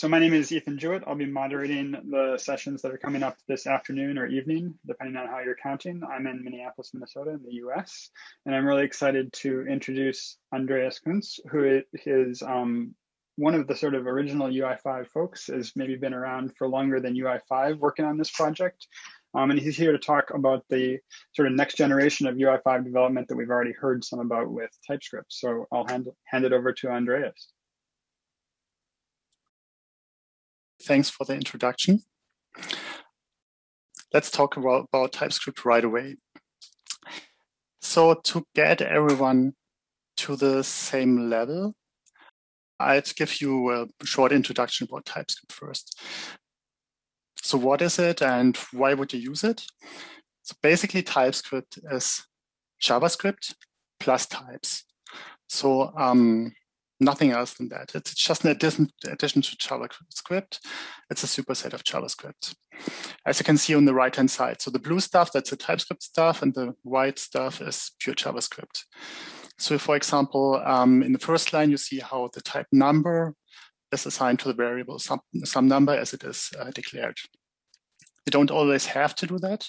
So my name is Ethan Jewett. I'll be moderating the sessions that are coming up this afternoon or evening, depending on how you're counting. I'm in Minneapolis, Minnesota in the US, and I'm really excited to introduce Andreas Kunz, who is one of the sort of original UI5 folks, has maybe been around for longer than UI5 working on this project. And he's here to talk about the sort of next generation of UI5 development that we've already heard some about with TypeScript. So I'll hand it over to Andreas. Thanks for the introduction. Let's talk about TypeScript right away. So to get everyone to the same level, I'll give you a short introduction about TypeScript first. So what is it and why would you use it? So basically TypeScript is JavaScript plus types. So nothing else than that. It's just an addition to JavaScript. It's a superset of JavaScript. As you can see on the right-hand side, so the blue stuff, that's the TypeScript stuff, and the white stuff is pure JavaScript. So for example, in the first line, you see how the type number is assigned to the variable some number as it is declared. You don't always have to do that.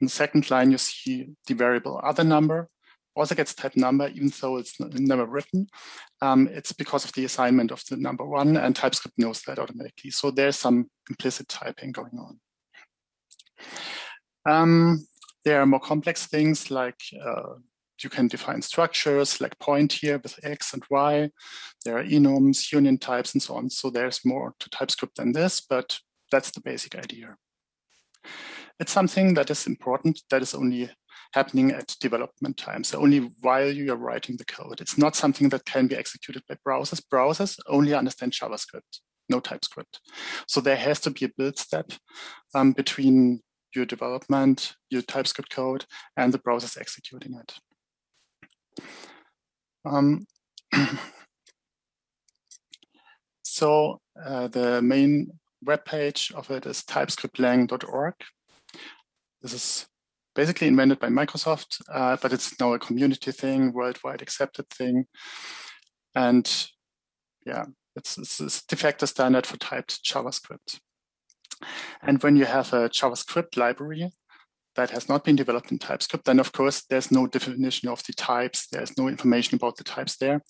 In the second line, you see the variable other number. Also gets type number, even though it's never written. It's because of the assignment of the number one, and TypeScript knows that automatically. So there's some implicit typing going on. There are more complex things like you can define structures like point here with X and Y. There are enums, union types, and so on. So there's more to TypeScript than this, but that's the basic idea. It's something that is important, that is only happening at development time. So only while you are writing the code. It's not something that can be executed by browsers. Browsers only understand JavaScript, no TypeScript. So there has to be a build step between your development, your TypeScript code, and the browsers executing it. So the main webpage of it is typescriptlang.org. This is basically invented by Microsoft, but it's now a community thing, worldwide accepted thing. And yeah, it's de facto standard for typed JavaScript. And when you have a JavaScript library that has not been developed in TypeScript, then of course, there's no definition of the types. There's no information about the types there.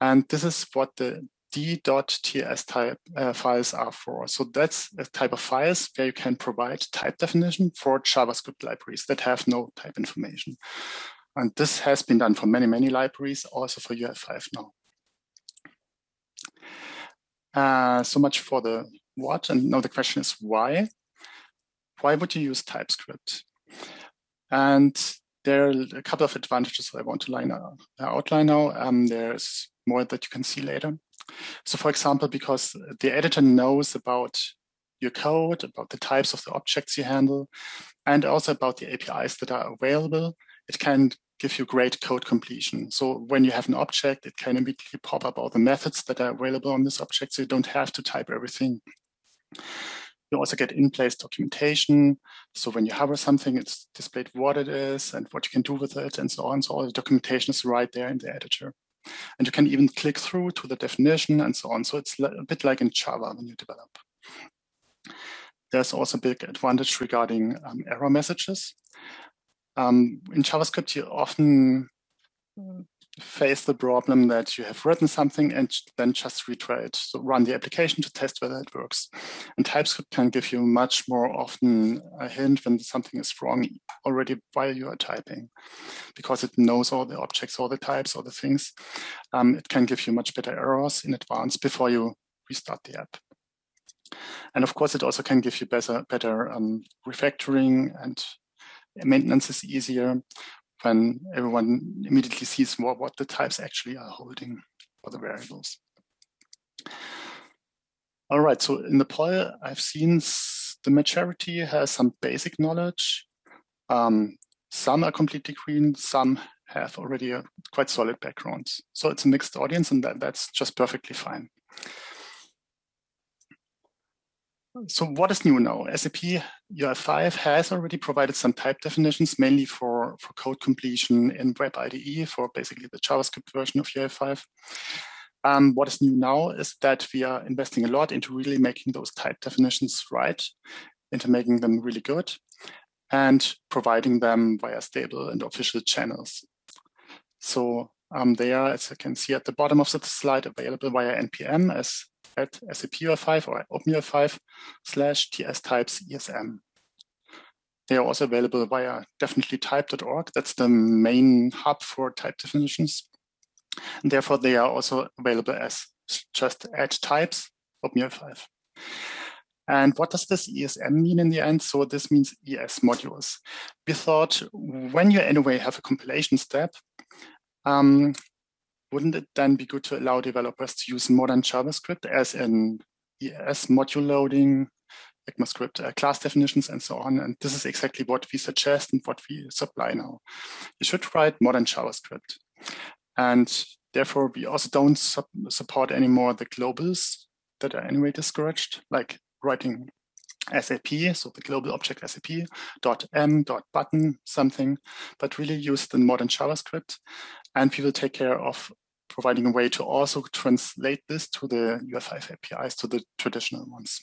And this is what the d.ts type files are for. So that's a type of files where you can provide type definition for JavaScript libraries that have no type information. And this has been done for many, many libraries, also for UI5 now. So much for the what, and now the question is why? Why would you use TypeScript? And there are a couple of advantages that I want to outline now. There's more that you can see later. So for example, because the editor knows about your code, about the types of the objects you handle, and also about the APIs that are available, it can give you great code completion. So when you have an object, it can immediately pop up all the methods that are available on this object, so you don't have to type everything. You also get in-place documentation. So when you hover something, it's displayed what it is and what you can do with it and so on. So all the documentation is right there in the editor. And you can even click through to the definition and so on. So it's a bit like in Java when you develop. There's also a big advantage regarding error messages. In JavaScript, you often face the problem that you have written something and then just retry it. So run the application to test whether it works. And TypeScript can give you much more often a hint when something is wrong already while you are typing, because it knows all the objects, all the types, all the things. It can give you much better errors in advance before you restart the app. And of course, it also can give you better refactoring, and maintenance is easier when everyone immediately sees more what the types actually are holding for the variables. All right, so in the poll, I've seen the majority has some basic knowledge. Some are completely green, some have already a quite solid backgrounds. So it's a mixed audience, and that's just perfectly fine. So what is new now? SAP UI5 has already provided some type definitions, mainly for code completion in Web IDE, for basically the JavaScript version of UI5. What is new now is that we are investing a lot into really making those type definitions right, into making them really good and providing them via stable and official channels. So they are, as you can see at the bottom of the slide, available via NPM as at SAP UI5 or OpenUI5/TS-types-ESM. They are also available via DefinitelyTyped.org. That's the main hub for type definitions. And therefore, they are also available as just @types OpenUI5. And what does this ESM mean in the end? So this means ES modules. We thought when you anyway have a compilation step, wouldn't it then be good to allow developers to use modern JavaScript as in ES module loading, ECMAScript class definitions, and so on? And this is exactly what we suggest and what we supply now. You should write modern JavaScript. And therefore, we also don't support anymore the globals that are anyway discouraged, like writing SAP, so the global object SAP, .m, .button, something, but really use the modern JavaScript. And we will take care of providing a way to also translate this to the UI5 APIs, to the traditional ones.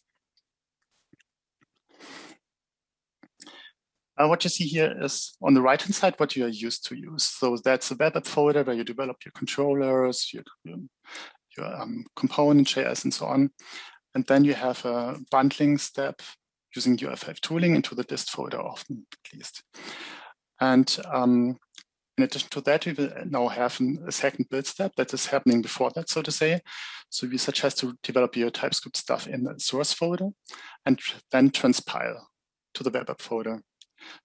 What you see here is on the right-hand side what you are used to use. So that's a web app folder where you develop your controllers, your component JS, and so on. And then you have a bundling step using UI5 tooling into the dist folder, often at least. And in addition to that, we will now have a second build step that is happening before that, so to say. So we suggest to develop your TypeScript stuff in the source folder and then transpile to the web app folder.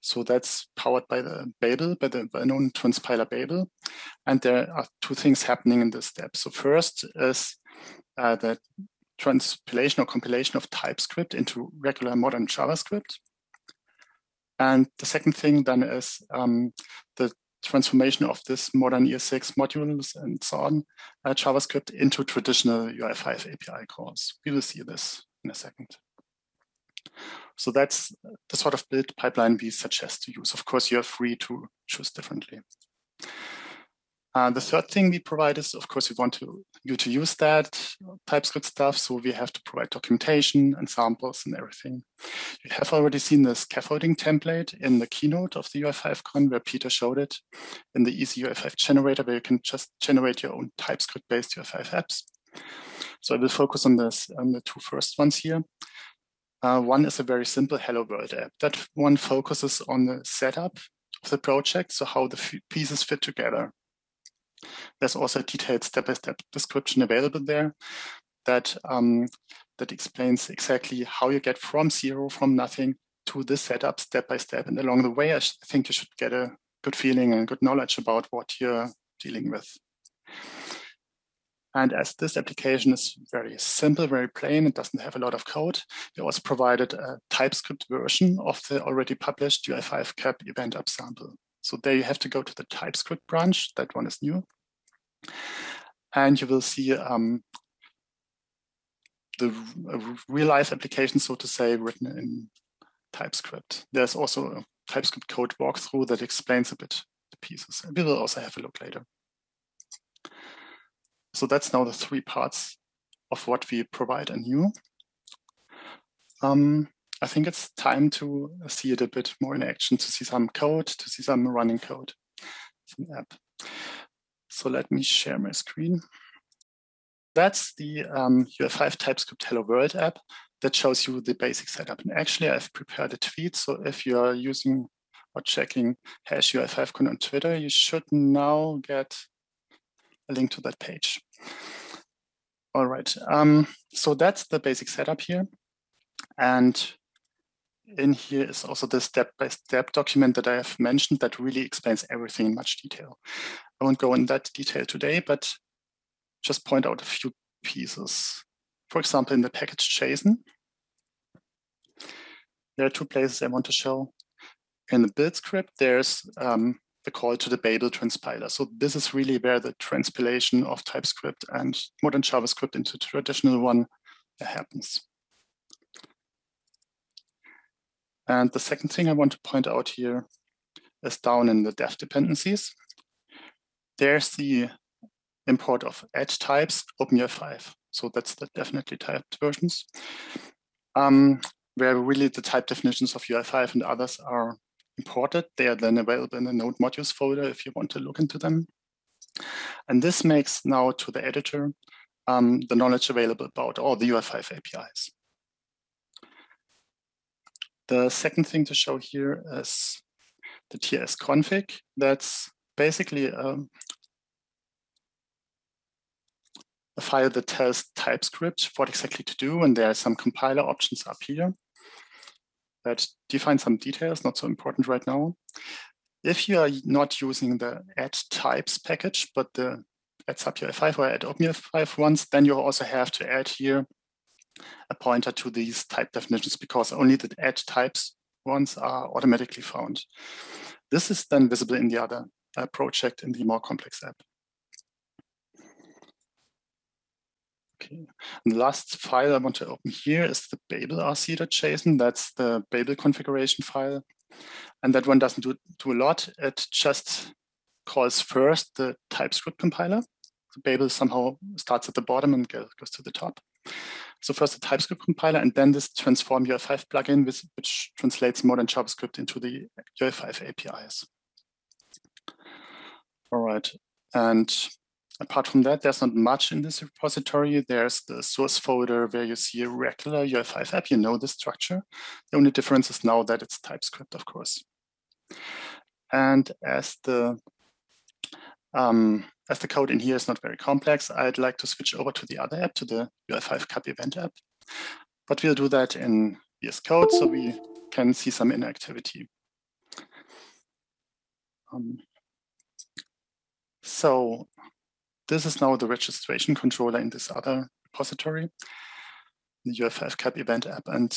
So that's powered by the Babel, by the well-known transpiler Babel. And there are two things happening in this step. So first is the transpilation or compilation of TypeScript into regular modern JavaScript. And the second thing then is the transformation of this modern ES6 modules and so on, JavaScript into traditional UI5 API calls. We will see this in a second. So that's the sort of build pipeline we suggest to use. Of course, you're free to choose differently. The third thing we provide is, of course, we want you to use that TypeScript stuff. So we have to provide documentation and samples and everything. You have already seen the scaffolding template in the keynote of the UI5Con where Peter showed it, in the easy UI5 generator where you can just generate your own TypeScript-based UI5 apps. So I will focus on this, on the two first ones here. One is a very simple Hello World app. That one focuses on the setup of the project, so how the pieces fit together. There's also a detailed step-by-step description available there that, that explains exactly how you get from zero, from nothing, to the setup step-by-step. And along the way, I think you should get a good feeling and good knowledge about what you're dealing with. And as this application is very simple, very plain, it doesn't have a lot of code, we also provided a TypeScript version of the already published UI5 CAP event app sample. So there you have to go to the TypeScript branch. That one is new. And you will see the real-life application, so to say, written in TypeScript. There's also a TypeScript code walkthrough that explains a bit the pieces. We will also have a look later. So that's now the three parts of what we provide anew. I think it's time to see it a bit more in action, to see some code, to see some running code, some app. So let me share my screen. That's the UI5 TypeScript Hello World app that shows you the basic setup. And actually, I've prepared a tweet. So if you are using or checking #UI5Con on Twitter, you should now get a link to that page. All right. So that's the basic setup here. And in here is also the step-by-step document that I have mentioned that really explains everything in much detail. I won't go in that detail today, but just point out a few pieces. For example, in the package.json, there are two places I want to show. In the build script, there's the call to the Babel transpiler. So this is really where the transpilation of TypeScript and modern JavaScript into traditional one happens. And the second thing I want to point out here is down in the dev dependencies. There's the import of edge types, OpenUI5. So that's the definitely typed versions, where really the type definitions of UI5 and others are imported. They are then available in the node modules folder if you want to look into them. And this makes now to the editor the knowledge available about all the UI5 APIs. The second thing to show here is the TS config. That's basically a file that tells TypeScript what exactly to do, and there are some compiler options up here that define some details, not so important right now. If you are not using the add types package, but the add subUI5 or add OpenUI5 ones, then you also have to add here a pointer to these type definitions, because only the add types ones are automatically found. This is then visible in the other project in the more complex app. Okay. And the last file I want to open here is the Babel rc.json. That's the Babel configuration file. And that one doesn't do a lot. It just calls first the TypeScript compiler. So Babel somehow starts at the bottom and goes to the top. So first the TypeScript compiler, and then this transform UI5 plugin, which translates modern JavaScript into the UI5 APIs. All right. And apart from that, there's not much in this repository. There's the source folder where you see a regular UI5 app. You know the structure. The only difference is now that it's TypeScript, of course. And as the code in here is not very complex, I'd like to switch over to the other app, to the UI5 CAP event app. But we'll do that in VS Code so we can see some interactivity. So this is now the registration controller in this other repository, the UI5 CAP event app. And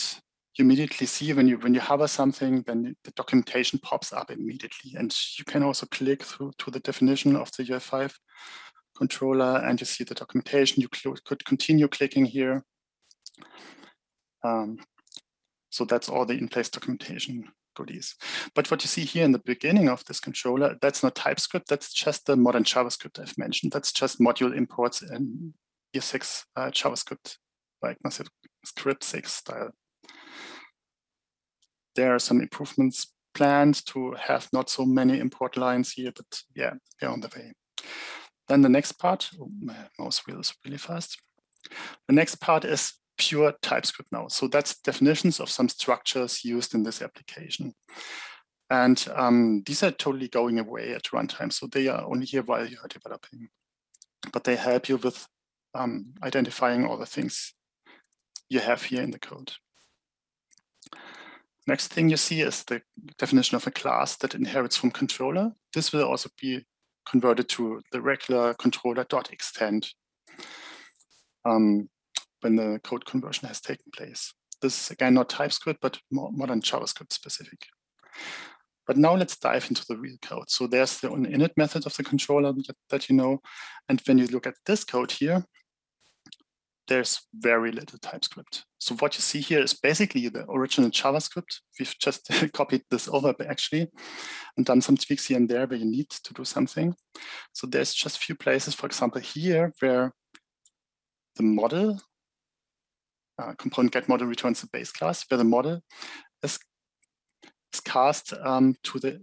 you immediately see when you hover something, then the documentation pops up immediately. And you can also click through to the definition of the UI5 controller and you see the documentation. You could continue clicking here. So that's all the in-place documentation goodies. But what you see here in the beginning of this controller, that's not TypeScript, that's just the modern JavaScript I've mentioned. That's just module imports in ES6 JavaScript, like ECMAScript 6 style. There are some improvements planned to have not so many import lines here, but yeah, they're on the way. Then the next part, oh, my mouse wheel is really fast. The next part is pure TypeScript now. So that's definitions of some structures used in this application. And these are totally going away at runtime. So they are only here while you are developing, but they help you with identifying all the things you have here in the code. Next thing you see is the definition of a class that inherits from controller. This will also be converted to the regular controller.extend when the code conversion has taken place. This is again not TypeScript, but more modern JavaScript specific. But now let's dive into the real code. So there's the init method of the controller that you know. And when you look at this code here, there's very little TypeScript. So what you see here is basically the original JavaScript. We've just copied this over actually and done some tweaks here and there where you need to do something. So there's just a few places, for example, here where the model, component get model returns the base class, where the model is cast to the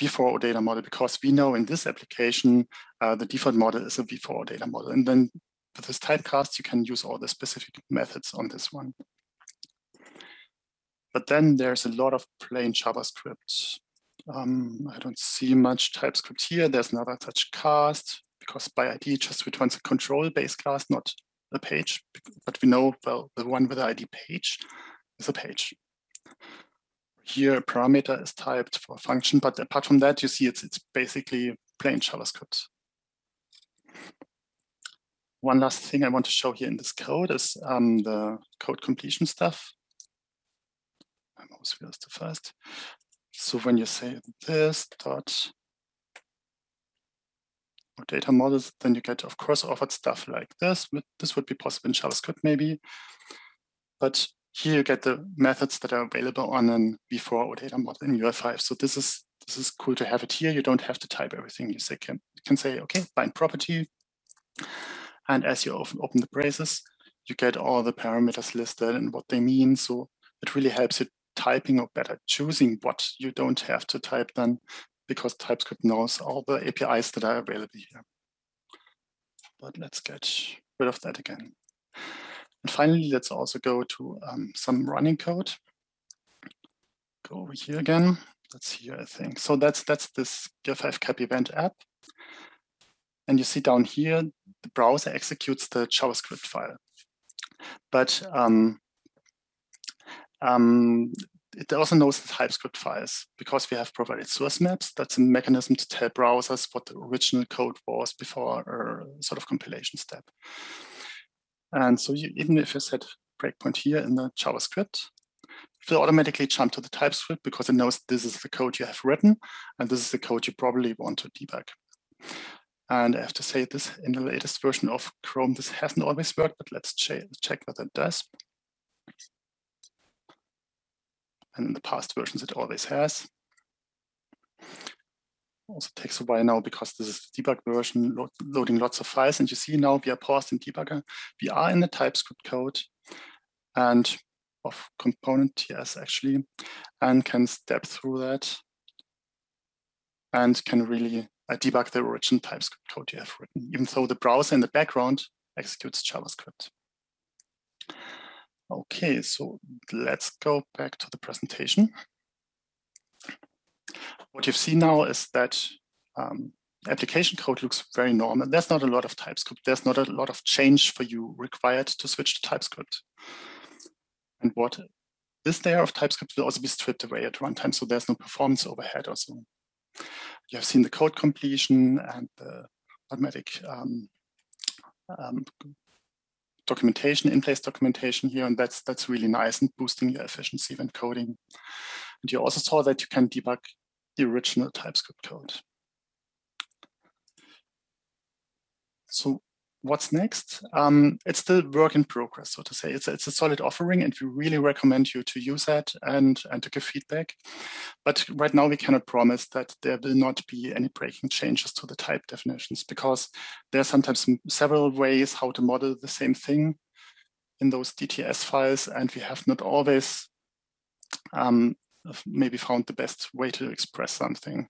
v4 OData model, because we know in this application, the default model is a v4 OData model. And then with this typecast, you can use all the specific methods on this one. But then there's a lot of plain JavaScript. I don't see much TypeScript here. There's another such cast, because by ID just returns a control-based class, not a page. But we know, well, the one with the ID page is a page. Here, a parameter is typed for a function. But apart from that, you see it's basically plain JavaScript. One last thing I want to show here in this code is the code completion stuff. My mouse wheel is too fast. So when you say this dot or data models, then you get, of course, offered stuff like this. This would be possible in JavaScript maybe. But here you get the methods that are available on an v4 or data model in UI5. So this is cool to have it here. You don't have to type everything. You can say, okay, bind property. And as you open the braces, you get all the parameters listed and what they mean. So it really helps you typing, or better choosing what you don't have to type then, because TypeScript knows all the APIs that are available here. But let's get rid of that again. And finally, let's also go to some running code. Go over here again. That's here, I think. So that's this GIF5 CAP event app. And you see down here, the browser executes the JavaScript file. But it also knows the TypeScript files because we have provided source maps. That's a mechanism to tell browsers what the original code was before a sort of compilation step. And so you, even if you set breakpoint here in the JavaScript, it will automatically jump to the TypeScript because it knows this is the code you have written and this is the code you probably want to debug. And I have to say this, in the latest version of Chrome, this hasn't always worked, but let's check that it does. And in the past versions, it always has. Also takes a while now because this is the debug version, loading lots of files. And you see now we are paused in debugger. We are in the TypeScript code and of component TS actually, and can step through that and can really debug the original TypeScript code you have written, even though the browser in the background executes JavaScript. Okay, so let's go back to the presentation. What you've seen now is that application code looks very normal. There's not a lot of TypeScript. There's not a lot of change for you required to switch to TypeScript. And what is there of TypeScript will also be stripped away at runtime, so there's no performance overhead or so. You have seen the code completion and the automatic documentation, in-place documentation here, and that's really nice and boosting your efficiency when coding. And you also saw that you can debug the original TypeScript code. So what's next? It's still work in progress, so to say. It's a solid offering, and we really recommend you to use that and to give feedback. But right now, we cannot promise that there will not be any breaking changes to the type definitions, because there are sometimes several ways how to model the same thing in those DTS files, and we have not always maybe found the best way to express something.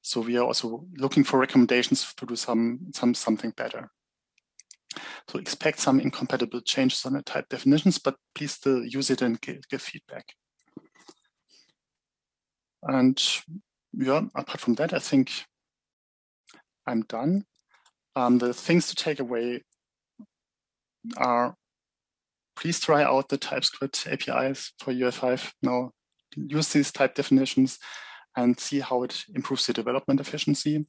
So we are also looking for recommendations to do something better. So expect some incompatible changes on the type definitions, but please still use it and give feedback. And yeah, apart from that, I think I'm done. The things to take away are, please try out the TypeScript APIs for UI5. Now use these type definitions and see how it improves the development efficiency.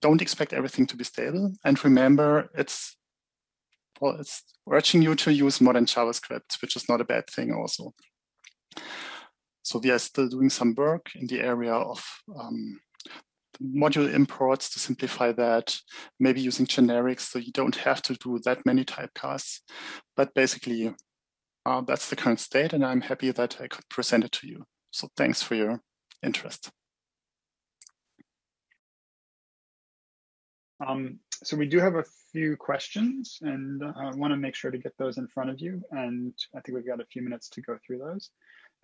Don't expect everything to be stable. And remember, it's urging you to use modern JavaScript, which is not a bad thing also. So we are still doing some work in the area of module imports to simplify that, maybe using generics so you don't have to do that many typecasts. But basically, that's the current state, and I'm happy that I could present it to you. So thanks for your interest. So we do have a few questions, and I want to make sure to get those in front of you. And I think we've got a few minutes to go through those.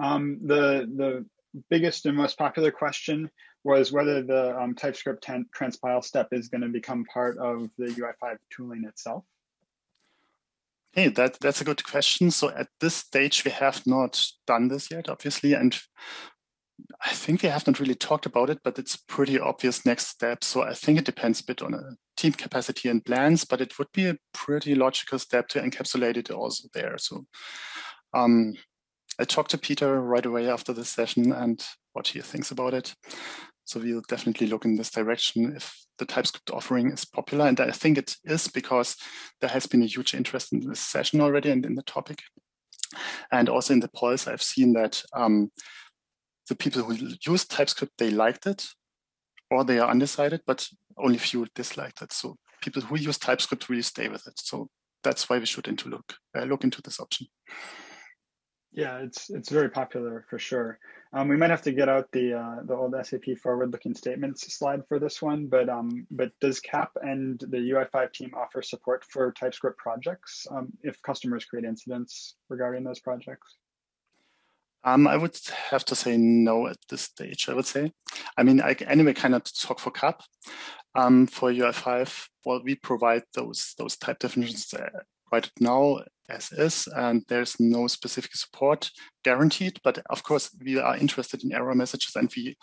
The biggest and most popular question was whether the TypeScript transpile step is going to become part of the UI5 tooling itself. Hey, that's a good question. So at this stage, we have not done this yet, obviously, and I think we have not really talked about it, but it's pretty obvious next step. So I think it depends a bit on a team capacity and plans, but it would be a pretty logical step to encapsulate it also there. So I talked to Peter right away after this session and what he thinks about it. So we'll definitely look in this direction if the TypeScript offering is popular. And I think it is, because there has been a huge interest in this session already and in the topic. And also in the polls, I've seen that the people who use TypeScript, they liked it, or they are undecided, but only few disliked it. So people who use TypeScript really stay with it. So that's why we should look into this option. Yeah, it's very popular for sure. We might have to get out the old SAP forward-looking statements slide for this one, but does CAP and the UI5 team offer support for TypeScript projects if customers create incidents regarding those projects? I would have to say no at this stage, I would say. I mean, I anyway cannot talk for CAP. For UI5, well, we provide those type definitions right now as is, and there's no specific support guaranteed, but of course we are interested in error messages and we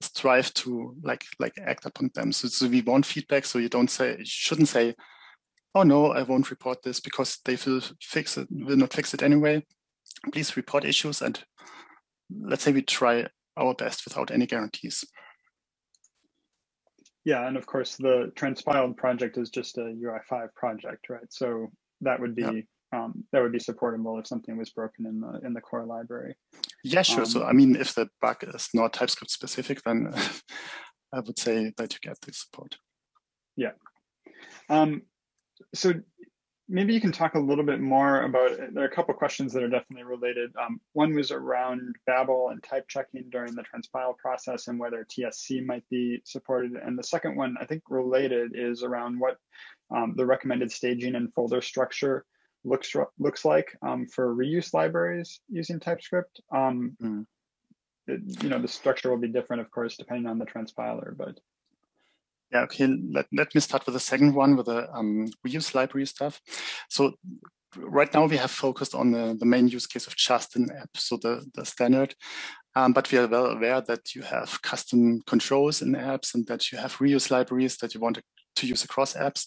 strive to like act upon them. So we want feedback, so you shouldn't say, oh no, I won't report this because they will not fix it anyway. Please report issues, and let's say we try our best without any guarantees. Yeah, and of course the transpiled project is just a UI5 project, right? So that would be, yeah, that would be supportable if something was broken in the core library. Yeah, sure. So I mean, if the bug is not TypeScript specific, then I would say that you get the support. Yeah. So maybe you can talk a little bit more about, there are a couple of questions that are definitely related. One was around Babel and type checking during the transpile process and whether TSC might be supported. And the second one, I think related, is around what the recommended staging and folder structure looks like for reuse libraries using TypeScript. You know, the structure will be different, of course, depending on the transpiler, but. Yeah, okay, let me start with the second one, with the reuse library stuff. So right now we have focused on the main use case of just an app, so the standard, but we are well aware that you have custom controls in apps and that you have reuse libraries that you want to use across apps.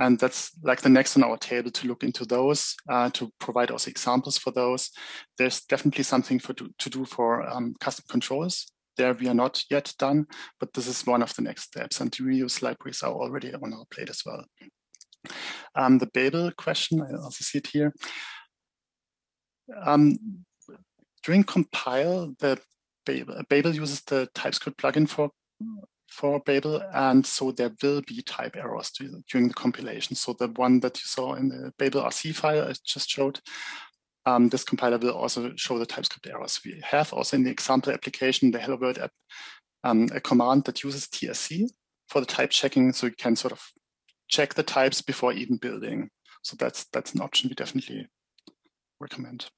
And that's like the next on our table, to look into those, to provide also examples for those. There's definitely something to do for custom controls. There we are not yet done, but this is one of the next steps, and the reuse libraries are already on our plate as well. The Babel question, I also see it here. During compile, the Babel uses the TypeScript plugin for Babel, and so there will be type errors during the compilation. So the one that you saw in the Babel RC file I just showed, this compiler will also show the TypeScript errors. We have also in the example application, the Hello World app, a command that uses TSC for the type checking, so you can sort of check the types before even building. So that's an option we definitely recommend.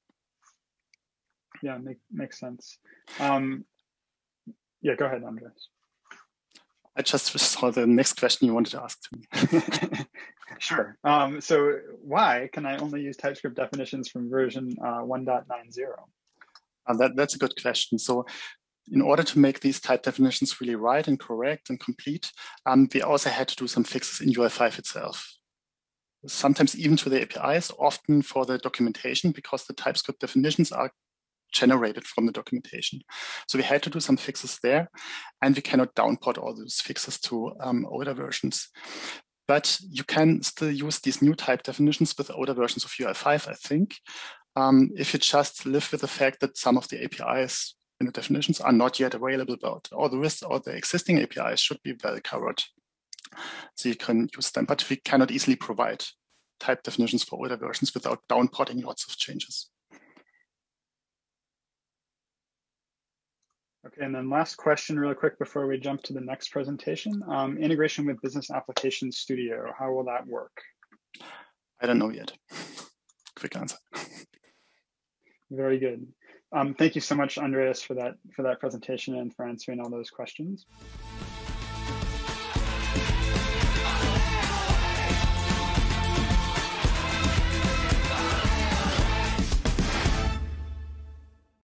Yeah, makes sense. Yeah, go ahead, Andreas. I just saw the next question you wanted to ask to me. Sure. So why can I only use TypeScript definitions from version 1.90? That's a good question. So in order to make these type definitions really right and correct and complete, we also had to do some fixes in UI5 itself. Sometimes even to the APIs, often for the documentation, because the TypeScript definitions are generated from the documentation. So we had to do some fixes there, and we cannot downport all those fixes to older versions. But you can still use these new type definitions with older versions of UI5, I think, if you just live with the fact that some of the APIs and the definitions are not yet available, but all the rest of the existing APIs should be well covered. So you can use them, but we cannot easily provide type definitions for older versions without downporting lots of changes. Okay, and then last question really quick before we jump to the next presentation. Integration with Business Application Studio, how will that work? I don't know yet. Quick answer. Very good. Thank you so much, Andreas, for that presentation and for answering all those questions.